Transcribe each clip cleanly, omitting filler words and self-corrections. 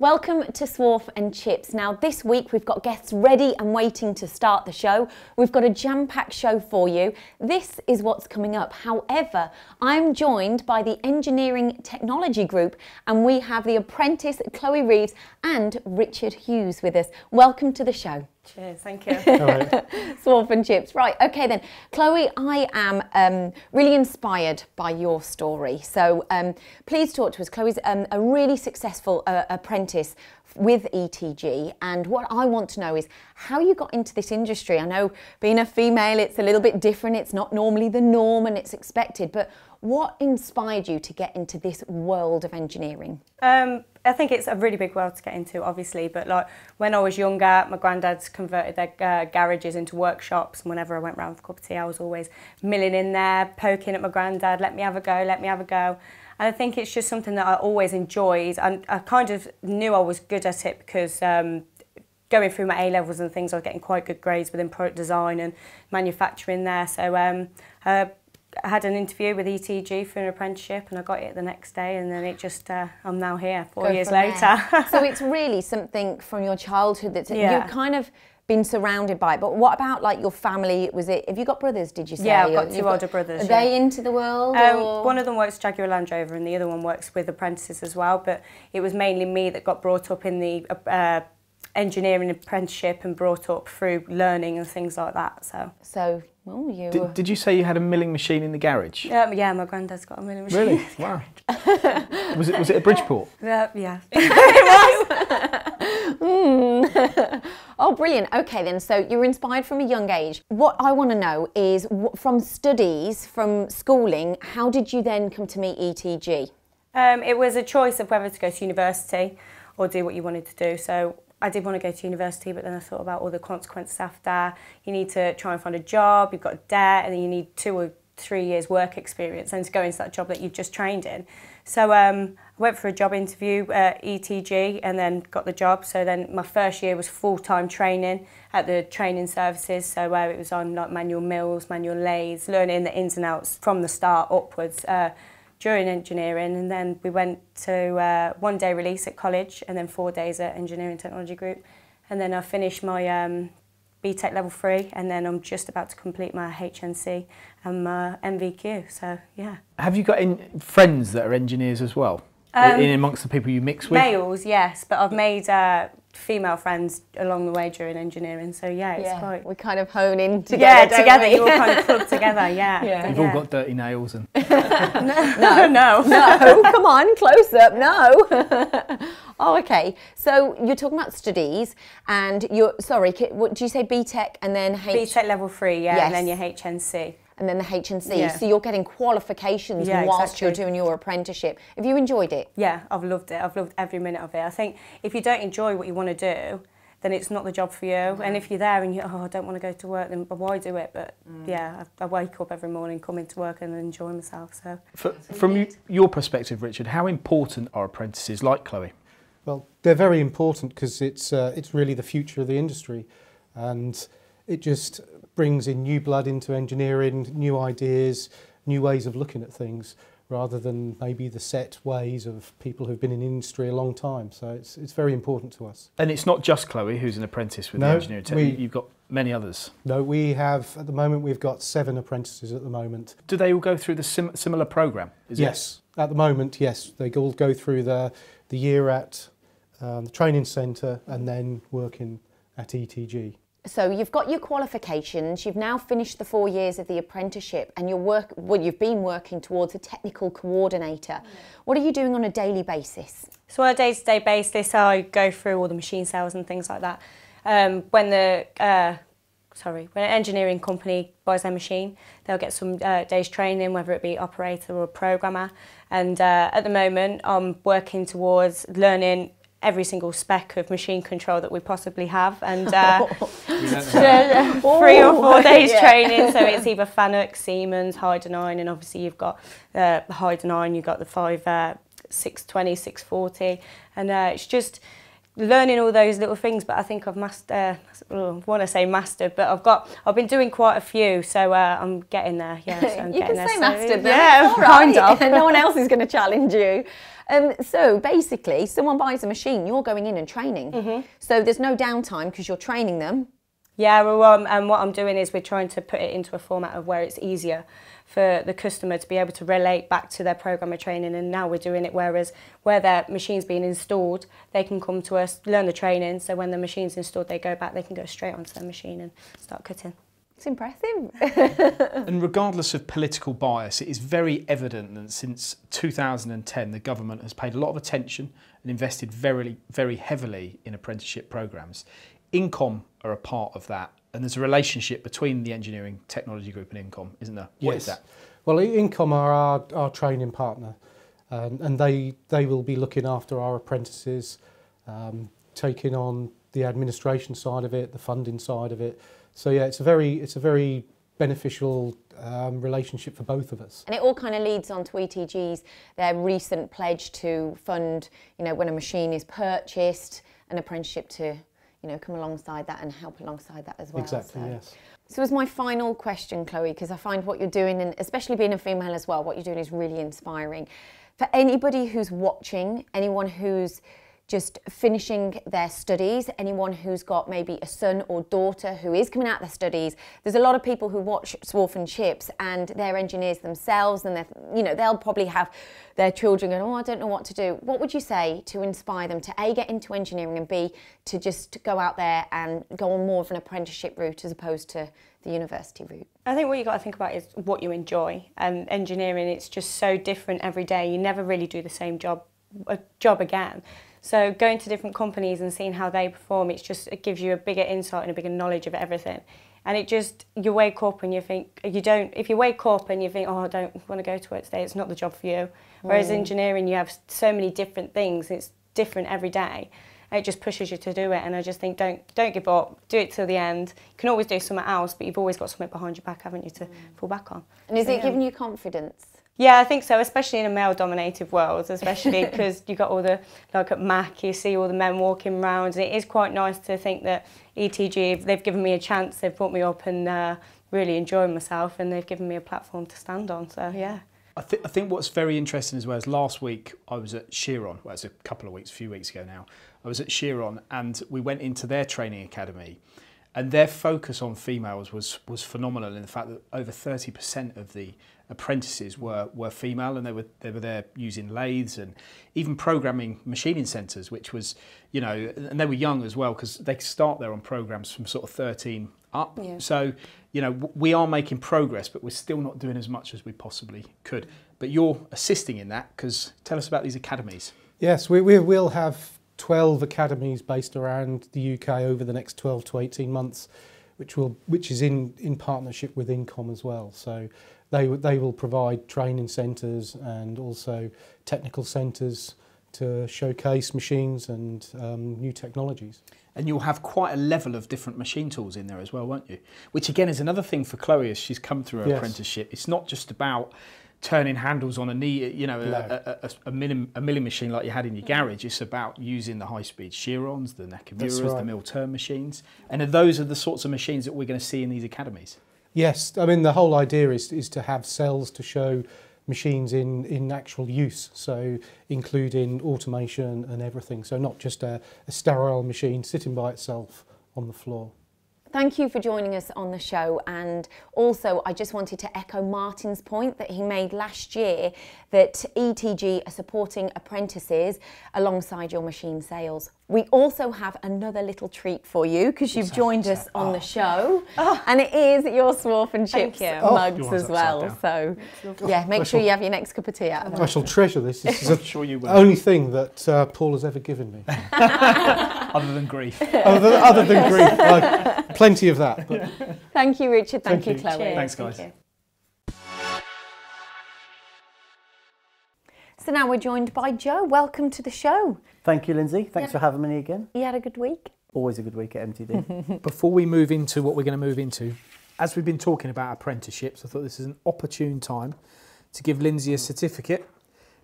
Welcome to Swarf and Chips. Now this week we've got guests ready and waiting to start the show. We've got a jam-packed show for you. This is what's coming up. However, I'm joined by the Engineering Technology Group and we have the apprentice Chloe Reeves and Richard Hughes with us. Welcome to the show. Cheers, thank you. Swarf and Chips. Right, okay then. Chloe, I am really inspired by your story. So please talk to us. Chloe's a really successful apprentice with ETG, and what I want to know is how you got into this industry. I know being a female, it's a little bit different. It's not normally the norm and it's expected, but what inspired you to get into this world of engineering? I think it's a really big world to get into, obviously, but like when I was younger, my granddad's converted their garages into workshops, and whenever I went round for a cup of tea, I was always milling in there, poking at my granddad, let me have a go, let me have a go. And I think it's just something that I always enjoyed, and I kind of knew I was good at it because going through my A-levels and things, I was getting quite good grades within product design and manufacturing there, so I had an interview with ETG for an apprenticeship and I got it the next day, and then it just, I'm now here 4 years later. So it's really something from your childhood that you've kind of been surrounded by it. But what about like your family? Was it, have you got brothers, did you say? Yeah, I've got two older brothers. Are they into the world? One of them works Jaguar Land Rover and the other one works with apprentices as well, but it was mainly me that got brought up in the engineering apprenticeship and brought up through learning and things like that. So well, you did you say you had a milling machine in the garage? Yeah, my granddad's got a milling machine. Really? Wow. Was it a Bridgeport? Yeah. It was. Oh, brilliant. Okay, then. So you were inspired from a young age. What I want to know is from studies, from schooling, how did you then come to meet ETG? It was a choice of whether to go to university or do what you wanted to do. So I did want to go to university, but then I thought about all the consequences after. You need to try and find a job, you've got debt, and then you need 2 or 3 years work experience and to go into that job that you've just trained in. So I went for a job interview at ETG and then got the job. So then my first year was full-time training at the training services. So it was on like manual mills, manual lathes, learning the ins and outs from the start upwards. During engineering, and then we went to 1 day release at college and then 4 days at Engineering Technology Group, and then I finished my BTEC level 3 and then I'm just about to complete my HNC and my MVQ, so yeah. Have you got friends that are engineers as well? In amongst the people you mix with? Males, yes, but I've made female friends along the way during engineering, so yeah, it's quite... We kind of hone in together, don't we? You all kind of club together, yeah. We've all got dirty nails and... No, come on, close up, no. Oh, okay, so you're talking about studies and you're... Sorry, what did you say, BTEC and then... BTEC level 3, yeah, and then your HNC. And then the HNC, so you're getting qualifications whilst you're doing your apprenticeship. Have you enjoyed it? Yeah, I've loved it. I've loved every minute of it. I think if you don't enjoy what you want to do, then it's not the job for you. Mm. And if you're there and you I don't want to go to work, then why do it? But yeah, I wake up every morning, come into work and enjoy myself. So, from your perspective, Richard, how important are apprentices like Chloe? Well, they're very important because it's really the future of the industry, and it just brings in new blood into engineering, new ideas, new ways of looking at things, rather than maybe the set ways of people who've been in the industry a long time. So it's very important to us. And it's not just Chloe who's an apprentice with the engineering team. You've got many others. No, we have, at the moment, we've got 7 apprentices at the moment. Do they all go through the similar programme? Yes, at the moment, yes. They all go through the year at the training centre and then working at ETG. So you've got your qualifications, you've now finished the 4 years of the apprenticeship and you've been working towards a technical coordinator. What are you doing on a daily basis? So on a day-to-day basis I go through all the machine sales and things like that. When an engineering company buys their machine, they'll get some days training, whether it be operator or programmer, and at the moment I'm working towards learning every single spec of machine control that we possibly have, and 3 or 4 days training, so it's either Fanuc, Siemens, Heidenhain, and obviously you've got Heidenhain, you've got the 5, 620, 640, and it's just learning all those little things, but I think I've mastered, I want to say mastered, but I've been doing quite a few, so I'm getting there. Yeah, so I'm mastered, then. Yeah, kind of. No one else is going to challenge you. So basically, someone buys a machine, you're going in and training. Mm-hmm. So there's no downtime because you're training them. Yeah, well, and what I'm doing is we're trying to put it into a format of where it's easier for the customer to be able to relate back to their programmer training, and now we're doing it whereas where their machine's being installed, they can come to us, learn the training, so when the machine's installed, they go back, they can go straight onto their machine and start cutting. It's impressive. And regardless of political bias, it is very evident that since 2010, the government has paid a lot of attention and invested very, very heavily in apprenticeship programs. Incom are a part of that, and there's a relationship between the Engineering Technology Group and Incom, isn't there? What is that? Well, Incom are our training partner, and they will be looking after our apprentices, taking on the administration side of it, the funding side of it. So yeah, it's a very beneficial relationship for both of us. And it all kind of leads on to ETG's, their recent pledge to fund, you know, when a machine is purchased, an apprenticeship to, you know, come alongside that and help alongside that as well. Exactly, so. Yes. So as my final question, Chloe, because I find what you're doing, and especially being a female as well, what you're doing is really inspiring. For anybody who's watching, anyone who's just finishing their studies, anyone who's got maybe a son or daughter who is coming out of their studies, there's a lot of people who watch Swarf and Chips and they're engineers themselves, and you know, they'll probably have their children going, oh, I don't know what to do. What would you say to inspire them to A, get into engineering, and B, to just go out there and go on more of an apprenticeship route as opposed to the university route? I think what you've got to think about is what you enjoy. Engineering, it's just so different every day. You never really do the same job again. So going to different companies and seeing how they perform, it gives you a bigger insight and a bigger knowledge of everything. And it just, you wake up and you think, if you wake up and you think, oh, I don't want to go to work today, it's not the job for you. Whereas engineering, you have so many different things, it's different every day. And it just pushes you to do it, and I just think don't give up, do it till the end. You can always do something else, but you've always got something behind your back, haven't you, to fall back on. And is it giving you confidence? Yeah, I think so, especially in a male-dominated world, especially because you got all the, like at Mac, you see all the men walking around, and it is quite nice to think that ETG, they've given me a chance, they've brought me up and really enjoying myself, and they've given me a platform to stand on, so yeah. I think what's very interesting as well is last week I was at Chiron, well it's a few weeks ago now, I was at Chiron and we went into their training academy, and their focus on females was phenomenal in the fact that over 30% of the apprentices were female, and they were there using lathes and even programming machining centres, which was, you know, and they were young as well because they start there on programmes from sort of 13 up. Yeah. So, you know, we are making progress, but we're still not doing as much as we possibly could. But you're assisting in that, because tell us about these academies. Yes, we will have 12 academies based around the UK over the next 12 to 18 months, which is in partnership with Incom as well. So they will provide training centres and also technical centres to showcase machines and new technologies. And you'll have quite a level of different machine tools in there as well, won't you? Which again is another thing for Chloe as she's come through her apprenticeship. It's not just about turning handles on a knee, you know, a milling machine like you had in your garage. It's about using the high-speed Chirons, the Nakamuras, the mill-turn machines. And those are the sorts of machines that we're going to see in these academies. Yes, I mean, the whole idea is to have cells to show machines in actual use, so including automation and everything. So not just a sterile machine sitting by itself on the floor. Thank you for joining us on the show, and also I just wanted to echo Martin's point that he made last year that ETG are supporting apprentices alongside your machine sales. We also have another little treat for you because you've joined us on the show, and it is your Swarf and Chips mugs as well. So yeah, make sure you have your next cup of tea out of it. I shall treasure this. This is the only thing that Paul has ever given me. Other than grief. Other than grief. Like, plenty of that. But. Thank you, Richard. Thank you, Chloe. Cheers. Thanks, guys. Thank you. So now we're joined by Joe. Welcome to the show. Thank you, Lindsay. Thanks for having me again. You had a good week? Always a good week at MTD. Before we move into what we're going to move into, as we've been talking about apprenticeships, I thought this is an opportune time to give Lindsay a certificate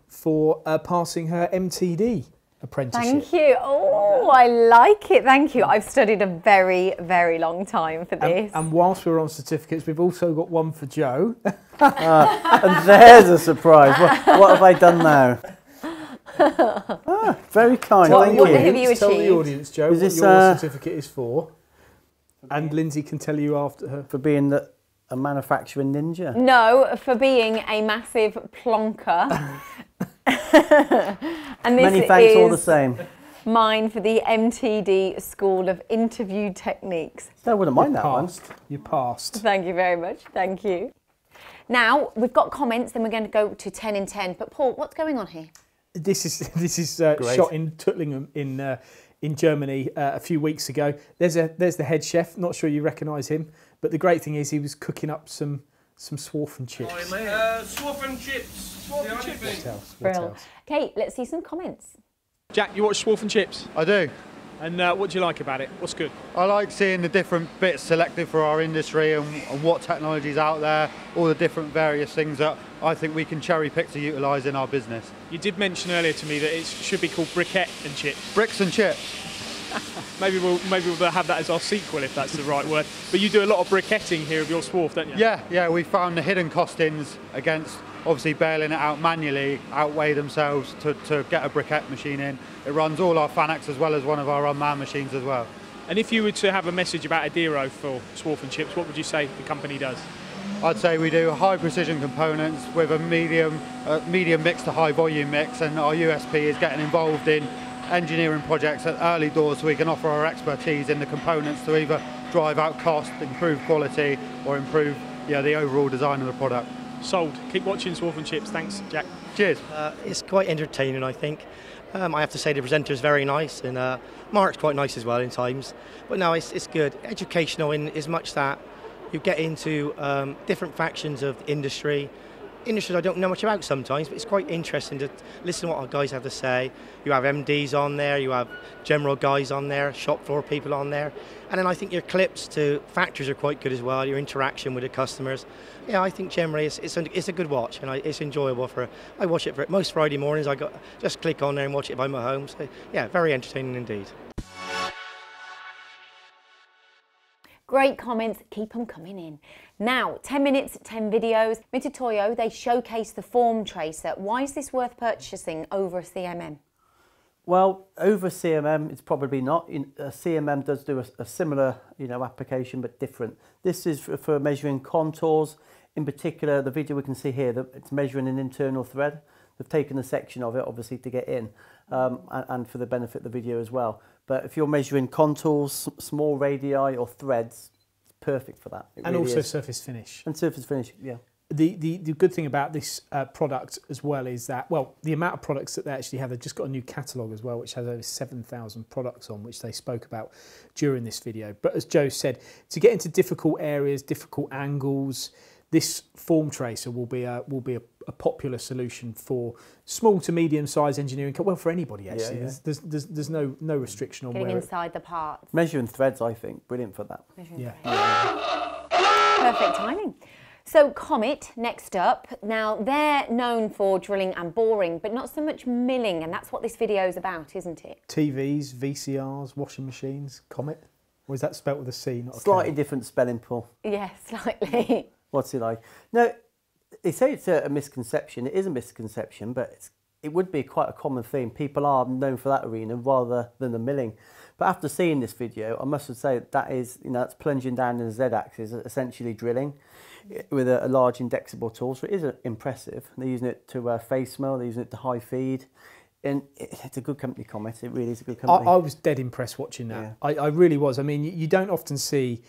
for passing her MTD apprenticeship. Thank you. Oh, Oh, I like it. Thank you. I've studied a very, very long time for this. And whilst we're on certificates, we've also got one for Joe. And there's a surprise. What have I done now? Ah, very kind. Tell the audience, Joe, what your certificate is for. And Lindsay can tell you after her. For being a manufacturing ninja? No, for being a massive plonker. And this many thanks, all the same. Mine for the MTD School of Interview Techniques. I wouldn't mind that one. You passed. Thank you very much. Thank you. Now, we've got comments, then we're going to go to 10 in 10. But Paul, what's going on here? This is shot in Tuttlingen in Germany a few weeks ago. There's the head chef. Not sure you recognise him, but the great thing is he was cooking up some Swarf and Chips. Oh, Swarf and Chips. Swarf and Chips. What else? Okay, let's see some comments. Jack, you watch Swarf and Chips? I do. And what do you like about it? What's good? I like seeing the different bits selected for our industry and what technology's out there, all the different various things that I think we can cherry pick to utilise in our business. You did mention earlier to me that it should be called Briquette and Chips. Bricks and Chips. maybe we'll have that as our sequel if that's the right word. But you do a lot of briquetting here of your Swarf, don't you? Yeah, yeah, we found the hidden costings against obviously bailing it out manually outweigh themselves to get a briquette machine in. It runs all our Fanucs as well as one of our unmanned machines as well. And if you were to have a message about Adiro for Swarf and Chips, what would you say the company does? I'd say we do high precision components with a medium mix to high volume mix, and our USP is getting involved in engineering projects at early doors so we can offer our expertise in the components to either drive out cost, improve quality, or improve the overall design of the product. Sold. Keep watching Swarf and Chips. Thanks, Jack. Cheers. It's quite entertaining, I think. I have to say the presenter is very nice, and Mark's quite nice as well in times. But no, it's good. Educational in as much that you get into different factions of the industry. Industries I don't know much about sometimes, but it's quite interesting to listen to what our guys have to say. You have MDs on there, you have general guys on there, shop floor people on there, and then I think your clips to factories are quite good as well, your interaction with the customers. Yeah, I think generally it's a good watch, and it's enjoyable. I watch it for most Friday mornings. I just click on there and watch it by my home, so yeah, very entertaining indeed. Great comments, keep them coming in. Now, 10 minutes, 10 videos. Mitutoyo, they showcase the form tracer. Why is this worth purchasing over a CMM? Well, over a CMM, it's probably not. A CMM does do a similar application, but different. This is for measuring contours. In particular, the video we can see here, that it's measuring an internal thread. They've taken a section of it, obviously, to get in, and for the benefit of the video as well. But if you're measuring contours, small radii or threads, it's perfect for that. And also surface finish. And surface finish, yeah. The good thing about this product as well is that, well, the amount of products that they actually have, they've just got a new catalogue as well, which has over 7,000 products on, which they spoke about during this video. But as Joe said, to get into difficult areas, difficult angles, this form tracer will be a popular solution for small to medium-sized engineering. Well, for anybody actually. Yeah, yeah. There's no restriction on getting inside the parts. Measuring threads, I think, brilliant for that. Yeah. Perfect timing. So Komet, next up. Now they're known for drilling and boring, but not so much milling, and that's what this video is about, isn't it? TVs, VCRs, washing machines, Komet. Or is that spelt with a C? Not a slightly K? Different spelling, Paul. Yeah, slightly. What's it like? No. They say it's a misconception. It is a misconception, but it would be quite a common theme. People are known for that arena rather than the milling. But after seeing this video, I must say that is, that's plunging down in the Z-axis, essentially drilling with a large indexable tool. So it is impressive. They're using it to face mill. They're using it to high feed. And it's a good company, Komet. It really is a good company. I was dead impressed watching that. Yeah. I really was. I mean, you don't often see.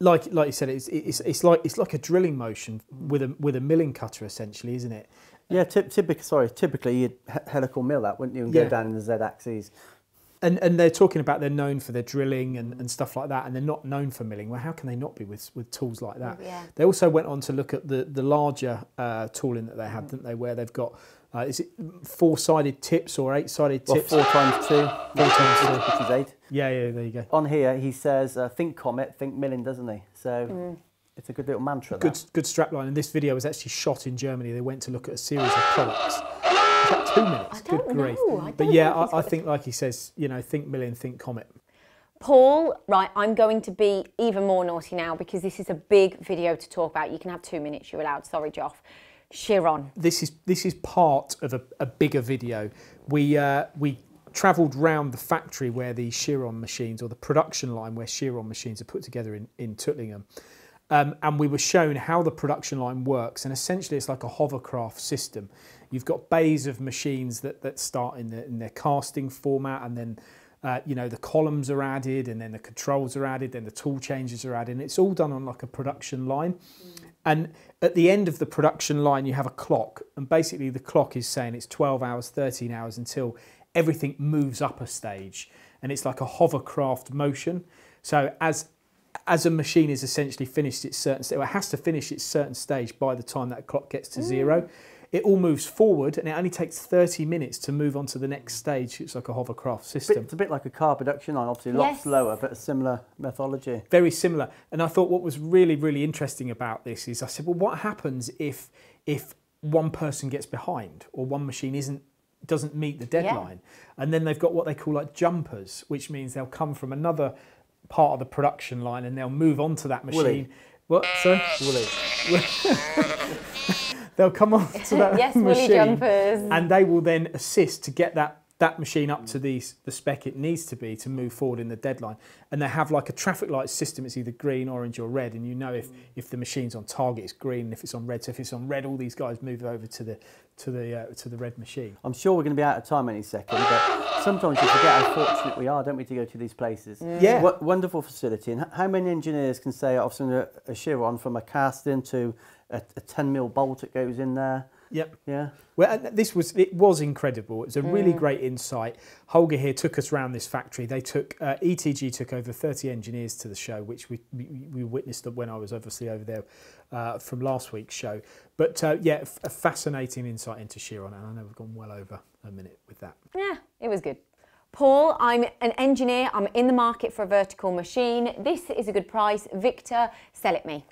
Like you said, it's like a drilling motion with a milling cutter essentially, isn't it? Yeah, typically you'd helical mill that, wouldn't you, and go down in the Z-axis. And they're talking about they're known for their drilling and stuff like that, and they're not known for milling. Well, how can they not be with tools like that? Yeah. They also went on to look at the larger tooling that they have, didn't they? Where they've got is it 4-sided tips or 8-sided tips? Well, 4 times 2. 4 times 2, which is 8. Yeah, there you go. On here, he says, think Komet, think milling, doesn't he? So it's a good little mantra. Good strapline. And this video was actually shot in Germany. They went to look at a series of products. 2 minutes. I don't know. I think, like he says, you know, think million, think Komet. Paul, right, I'm going to be even more naughty now because this is a big video to talk about. You can have 2 minutes, you're allowed. Sorry, Joff. Chiron. This is part of a bigger video. We travelled round the factory where the Chiron machines, or the production line where Chiron machines are put together in Tuttlingen. And we were shown how the production line works, and essentially it's like a hovercraft system. You've got bays of machines that start in their casting format, and then you know, the columns are added, and then the controls are added, then the tool changes are added, and it's all done on like a production line. And at the end of the production line you have a clock, and basically the clock is saying it's 12 hours, 13 hours until everything moves up a stage, and it's like a hovercraft motion. So as a machine is essentially finished its certain stage, or it has to finish its certain stage by the time that clock gets to zero, it all moves forward, and it only takes 30 minutes to move on to the next stage. It's like a hovercraft system. It's a bit like a car production line, obviously a lot slower, but a similar methodology. Very similar. And I thought what was really, really interesting about this is I said, well, what happens if one person gets behind, or one machine doesn't meet the deadline? Yeah. And then they've got what they call like jumpers, which means they'll come from another part of the production line and they'll move on to that machine. Willy. What? Sorry? Willy. They'll come on to that machine, jumpers, and they will then assist to get that machine up to the spec it needs to be to move forward in the deadline. And they have like a traffic light system. It's either green, orange or red, and you know if the machine's on target it's green, and if it's on red. So if it's on red, all these guys move over to the red machine. I'm sure we're going to be out of time any second, but sometimes you forget how fortunate we are, don't we, to go to these places. Yeah. What wonderful facility. And how many engineers can say, I've seen a Chiron from a casting to a 10mm bolt that goes in there. Yep. Yeah. Well, and it was incredible. It was a really great insight. Holger here took us around this factory. They took ETG took over 30 engineers to the show, which we witnessed when I was obviously over there from last week's show. But yeah, a fascinating insight into Chiron, and I know we've gone well over a minute with that. Yeah, it was good. Paul, I'm an engineer. I'm in the market for a vertical machine. This is a good price. Victor, sell it me.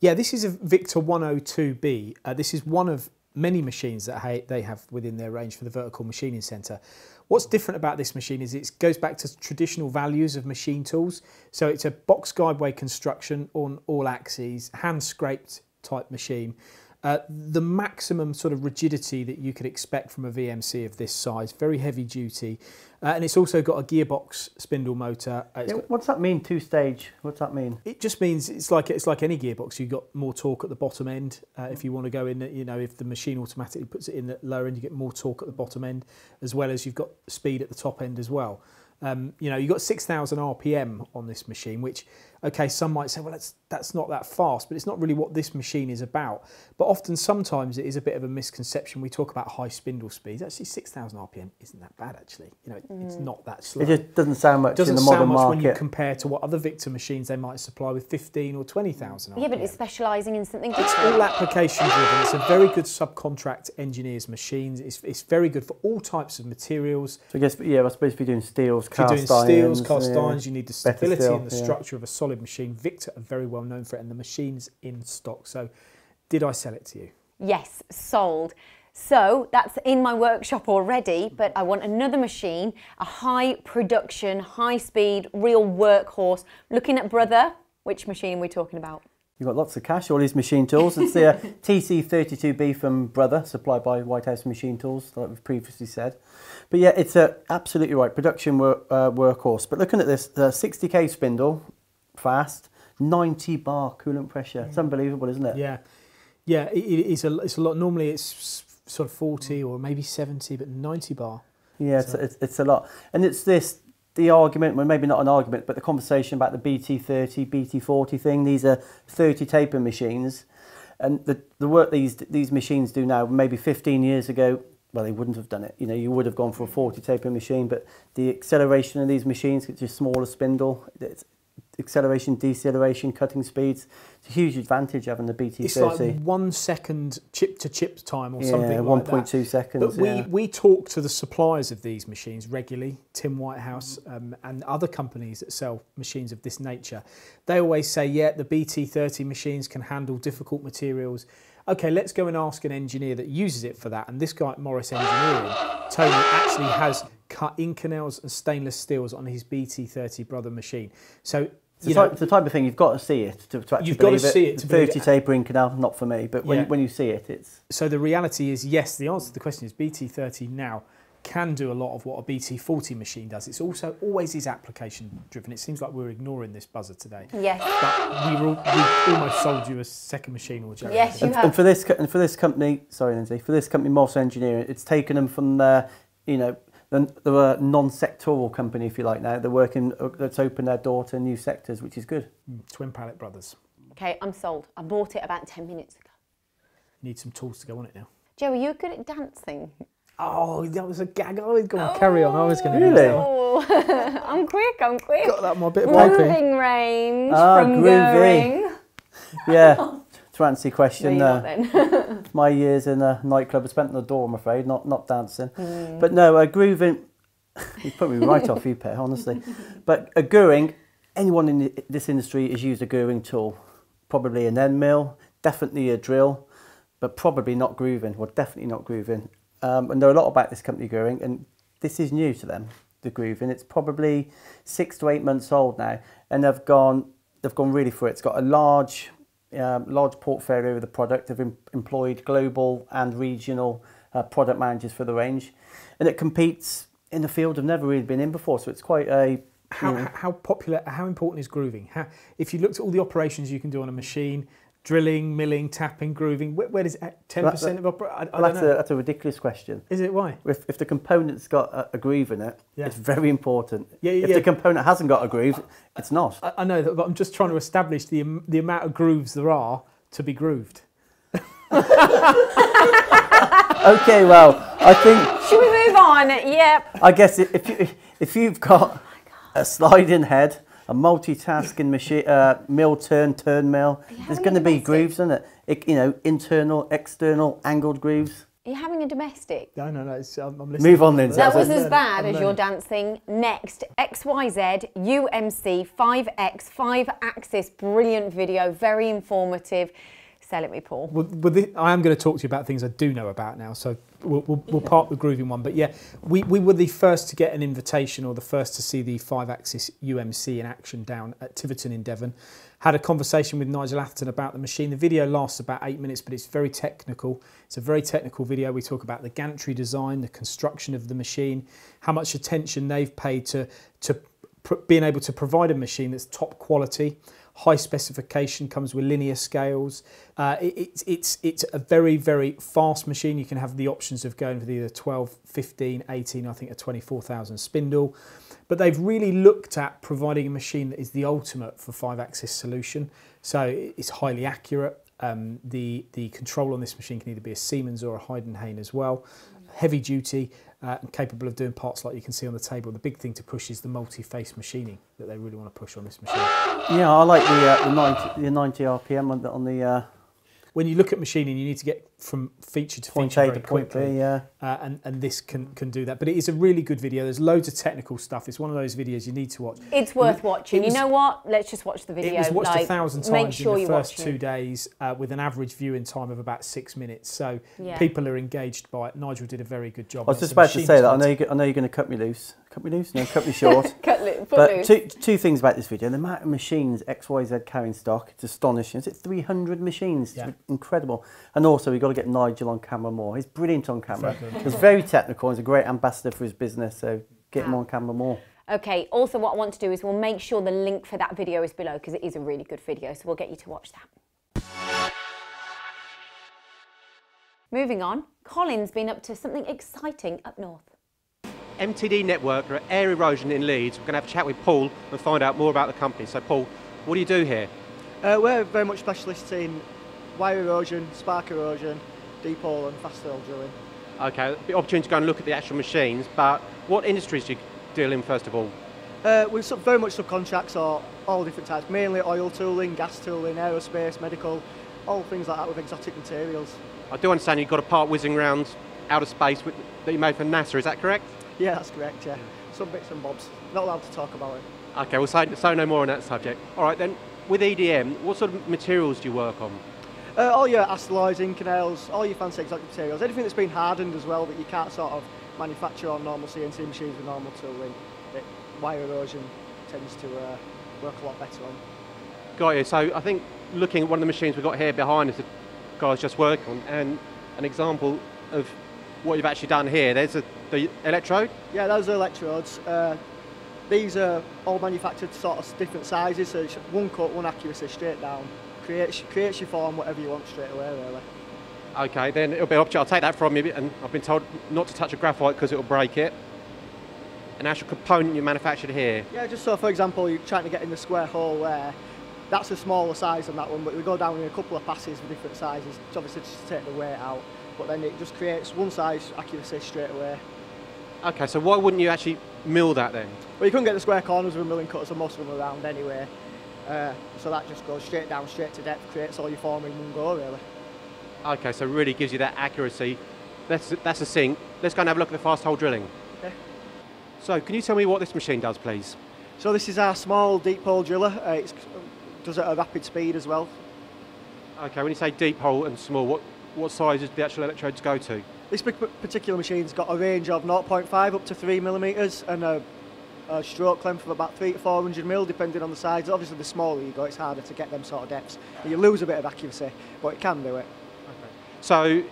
Yeah, this is a Victor 102B. This is one of many machines that they have within their range for the Vertical Machining Centre. What's different about this machine is it goes back to traditional values of machine tools. So it's a box guideway construction on all axes, hand-scraped type machine. The maximum sort of rigidity that you could expect from a VMC of this size, very heavy duty, and it's also got a gearbox spindle motor. What's that mean? Two stage? What's that mean? It just means it's like any gearbox. You've got more torque at the bottom end if you want to go in. You know, if the machine automatically puts it in at the lower end, you get more torque at the bottom end, as well as you've got speed at the top end as well. You know, you've got 6,000 RPM on this machine, which, okay, some might say, well, that's not that fast, but it's not really what this machine is about. But often, sometimes it is a bit of a misconception. We talk about high spindle speeds. Actually, 6,000 RPM isn't that bad, actually. You know, it's not that slow. It just doesn't sound much in the modern market. It doesn't sound much when you compare to what other Victor machines they might supply with 15 or 20,000 RPM. Yeah, but it's specialising in something different. It's all application-driven. It's a very good subcontract engineer's machine. It's very good for all types of materials. So I guess, yeah, I suppose if you're doing steels, cast irons, you need the stability and the structure of a solid machine. Victor are very well known for it, and the machine's in stock. So did I sell it to you? Yes, sold. So that's in my workshop already, but I want another machine, a high production, high speed, real workhorse. Looking at Brother, which machine are we talking about? You've got lots of cash, all these machine tools. It's the TC32B from Brother, supplied by White House Machine Tools, like we've previously said. But yeah, it's absolutely right, production workhorse. But looking at this, the 60K spindle, fast, 90 bar coolant pressure. It's unbelievable, isn't it? Yeah. Yeah, it's a lot. Normally it's sort of 40 or maybe 70, but 90 bar. Yeah, so it's a lot. And it's this... The argument, well, maybe not an argument, but the conversation about the BT30, BT40 thing. These are 30 taper machines, and the work these machines do now, maybe 15 years ago, well, they wouldn't have done it. You know, you would have gone for a 40 taper machine, but the acceleration of these machines, it's just smaller spindle. It's acceleration, deceleration, cutting speeds. It's a huge advantage having the BT30. It's like 1 second chip to chip time or something like that. 1.2 seconds. But we talk to the suppliers of these machines regularly, Tim Whitehouse and other companies that sell machines of this nature. They always say, yeah, the BT30 machines can handle difficult materials. Okay, let's go and ask an engineer that uses it for that. And this guy at Morris Engineering, Tony, actually has cut Inconels and stainless steels on his BT30 Brother machine. So it's the type of thing you've got to see it to actually believe it. You've got to see it. 30 taper Inconel, not for me, but when you see it, it's... So the reality is, yes, the answer to the question is BT30 now can do a lot of what a BT40 machine does. It's also always is application driven. It seems like we're ignoring this buzzer today. Yes. But we almost sold you a second machine or Jerry. Yes, you have. And for this company, sorry Lindsay, for this company Morris Engineering, it's taken them from their, you know, they're a non-sectoral company, if you like. Now they're working. That's opened their door to new sectors, which is good. Twin Pallet Brothers. Okay, I'm sold. I bought it about 10 minutes ago. You need some tools to go on it now. Joey, you're good at dancing. Oh, that was a gag. I was going to carry on. I was going to do that. I'm quick, I'm quick. Got that my bit of Moving range from Guhring. Yeah, it's a fancy question. My years in a nightclub are spent on the door, I'm afraid, not dancing. Mm. But no, grooving, you put me right off you, pair, honestly. But a Guhring, anyone in this industry has used a Guhring tool. Probably an end mill, definitely a drill, but probably not grooving, or definitely not grooving. And there are a lot about this company Guhring, and this is new to them, the Grooving. It's probably 6 to 8 months old now, and they've gone really for it. It's got a large portfolio of the product. They've employed global and regional product managers for the range, and it competes in a field I've never really been in before. So it's quite a how popular, how important is Grooving? If you looked at all the operations you can do on a machine. Drilling, milling, tapping, grooving. Where does 10% of that's a ridiculous question. Is it? Why? If the component's got a groove in it, it's very important. If the component hasn't got a groove, it's not. I know that, but I'm just trying to establish the amount of grooves there are to be grooved. Okay, well, I think. Should we move on? Yep. I guess if you've got a sliding head. A multitasking machine, mill turn, turn mill. There's going to be grooves, isn't it? You know, internal, external, angled grooves. Are you having a domestic? No, no, no. It's, I'm listening. Move on, Lindsay. That was as bad as your dancing. Next, XYZ, UMC, 5X, 5-axis, brilliant video, very informative. Sell it me, Paul. Well, I am going to talk to you about things I do know about now, so we'll part the grooving one. But yeah, we were the first to get an invitation or the first to see the 5-axis UMC in action down at Tiverton in Devon. Had a conversation with Nigel Atherton about the machine. The video lasts about 8 minutes, but it's very technical. It's a very technical video. We talk about the gantry design, the construction of the machine, how much attention they've paid to being able to provide a machine that's top quality. High specification, comes with linear scales. It's a very, very fast machine. You can have the options of going with either 12, 15, 18, I think a 24,000 spindle. But they've really looked at providing a machine that is the ultimate for 5-axis solution. So it's highly accurate. The control on this machine can either be a Siemens or a Heidenhain as well. Heavy duty and capable of doing parts like you can see on the table. The big thing to push is the multi-face machining that they really want to push on this machine. Yeah, I like the 90 RPM on the When you look at machining, you need to get from feature to feature very quickly. Point A, yeah. And this can do that. But it is a really good video. There's loads of technical stuff. It's one of those videos you need to watch. It's worth watching. You know what? Let's just watch the video. It was watched 1,000 times in the first 2 days with an average viewing time of about 6 minutes. So people are engaged by it. Nigel did a very good job. I was just about to say that. I know you're going to cut me loose. Cut me loose? No, cut me short. But two things about this video. The amount of machines XYZ carrying stock, it's astonishing. Is it 300 machines? Yeah. It's incredible. And also, we've got to get Nigel on camera more. He's brilliant on camera. He's very technical. He's a great ambassador for his business, so get him on camera more. Okay, also what I want to do is we'll make sure the link for that video is below because it is a really good video, so we'll get you to watch that. Moving on, Colin's been up to something exciting up north. MTD Network are at Air Erosion in Leeds. We're going to have a chat with Paul and find out more about the company. So, Paul, what do you do here? We're very much specialists in wire erosion, spark erosion, deep hole and fast oil drilling. OK, it'll be an opportunity to go and look at the actual machines, but what industries do you deal in, first of all? We very much subcontract all different types, mainly oil tooling, gas tooling, aerospace, medical, all things like that with exotic materials. I do understand you've got a part whizzing around outer space that you made for NASA, is that correct? Yeah, that's correct, yeah. Some bits and bobs. Not allowed to talk about it. Okay, well, say no more on that subject. All right, then, with EDM, what sort of materials do you work on? All your asteroids, inconels, all your fancy exotic materials, anything that's been hardened as well that you can't sort of manufacture on normal CNC machines with normal tooling. Wire erosion tends to work a lot better on. Got you. So I think looking at one of the machines we've got here behind us, the guys just working on, and an example of what you've actually done here. There's the electrode? Yeah, those are electrodes. These are all manufactured sort of different sizes, so it's one cut, one accuracy, straight down. Creates your form, whatever you want straight away, really. Okay, then it'll be an opportunity. I'll take that from you, and I've been told not to touch a graphite because it'll break it. An actual component you manufactured here? Yeah, just so for example, you're trying to get in the square hole there. That's a smaller size than that one, but we go down in a couple of passes with different sizes, it's obviously just to take the weight out. But then it just creates one size accuracy straight away. Okay, so why wouldn't you actually mill that then? Well, you couldn't get the square corners with a milling cutter, so most of them are round anyway. So that just goes straight down, straight to depth, creates all your form in one go, really. Okay, so really gives you that accuracy. That's a sink. Let's go and have a look at the fast hole drilling. Okay. So, can you tell me what this machine does, please? So this is our small deep hole driller. It does it at a rapid speed as well. Okay, when you say deep hole and small, what size does the actual electrodes go to? This particular machine's got a range of 0.5 up to 3 mm and a stroke length of about 300 to 400 mm depending on the size. Obviously the smaller you go, it's harder to get them sort of depths. You lose a bit of accuracy, but it can do it. Okay. So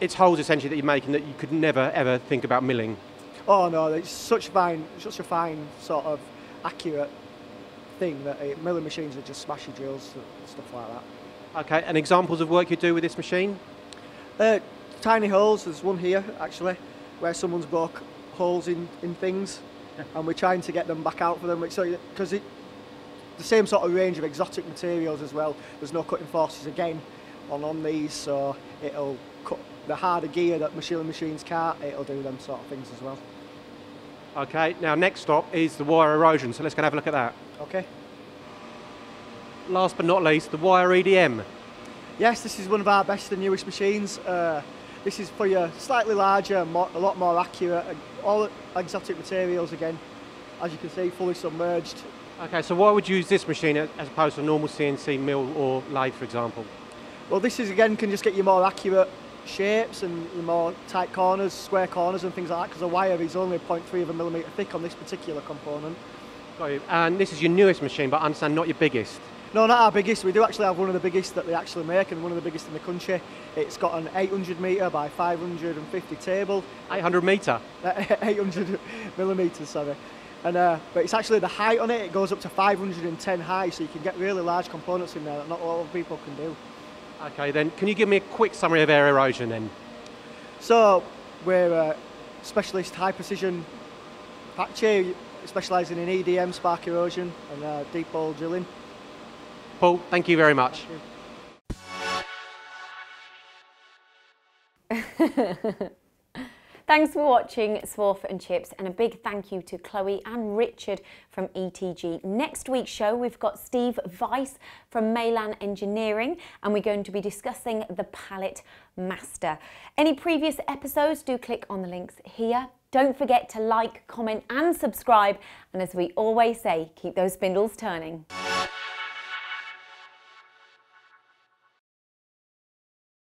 it's holes essentially that you're making that you could never ever think about milling? Oh no, it's such a fine sort of accurate thing that milling machines are just smashing drills and stuff like that. Okay, and examples of work you do with this machine? Tiny holes, there's one here actually, where someone's broke holes in things and we're trying to get them back out for them, because the same sort of range of exotic materials as well, there's no cutting forces again on these, so it'll cut the harder gear that machines can't, it'll do them sort of things as well. Okay, now next stop is the wire erosion, so let's go and have a look at that. Okay. Last but not least, the wire EDM. Yes, this is one of our best and newest machines. This is for your slightly larger, a lot more accurate, all exotic materials again, as you can see, fully submerged. Okay, so why would you use this machine as opposed to a normal CNC mill or lathe, for example? Well, this is again, can just get you more accurate shapes and the more tight corners, square corners and things like that, because the wire is only 0.3 mm thick on this particular component. And this is your newest machine, but I understand not your biggest. No, not our biggest. We do actually have one of the biggest that they actually make and one of the biggest in the country. It's got an 800 m by 550 table. 800 metre? 800 millimetres, sorry. And, but it's actually the height on it, it goes up to 510 high, so you can get really large components in there that not a lot of people can do. Okay, then can you give me a quick summary of Air Erosion then? So, we're a specialist high precision factory specialising in EDM, spark erosion and deep hole drilling. Paul, thank you very much. Thank you. Thanks for watching Swarf and Chips, and a big thank you to Chloe and Richard from ETG. Next week's show, we've got Steve Weiss from Maylan Engineering, and we're going to be discussing the Pallet Master. Any previous episodes, do click on the links here. Don't forget to like, comment and subscribe. And as we always say, keep those spindles turning.